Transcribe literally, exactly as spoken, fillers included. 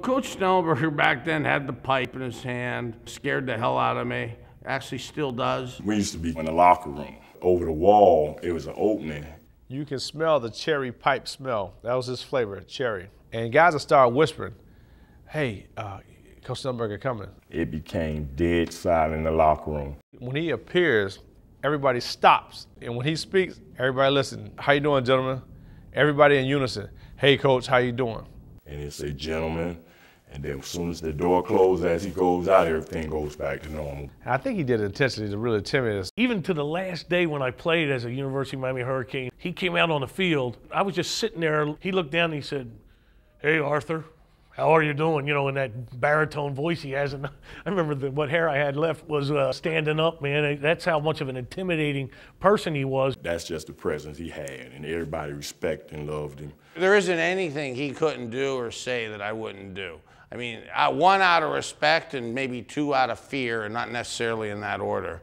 Coach Schnellenberger back then had the pipe in his hand, scared the hell out of me, actually still does. We used to be in the locker room. Over the wall, it was an opening. You can smell the cherry pipe smell. That was his flavor, cherry. And guys would start whispering, hey, uh, Coach Schnellenberger coming. It became dead silent in the locker room. When he appears, everybody stops. And when he speaks, everybody listens. How you doing, gentlemen? Everybody in unison. Hey, Coach, how you doing? And he'll say, gentlemen. And then as soon as the door closes, as he goes out, everything goes back to normal. I think he did it intentionally to really timid us. Even to the last day when I played as a University of Miami Hurricane, he came out on the field. I was just sitting there. He looked down and he said, hey, Arthur, how are you doing? You know, in that baritone voice he has. And I remember the, what hair I had left was uh, standing up, man. That's how much of an intimidating person he was. That's just the presence he had, and everybody respected and loved him. There isn't anything he couldn't do or say that I wouldn't do. I mean, one out of respect and maybe two out of fear, and not necessarily in that order.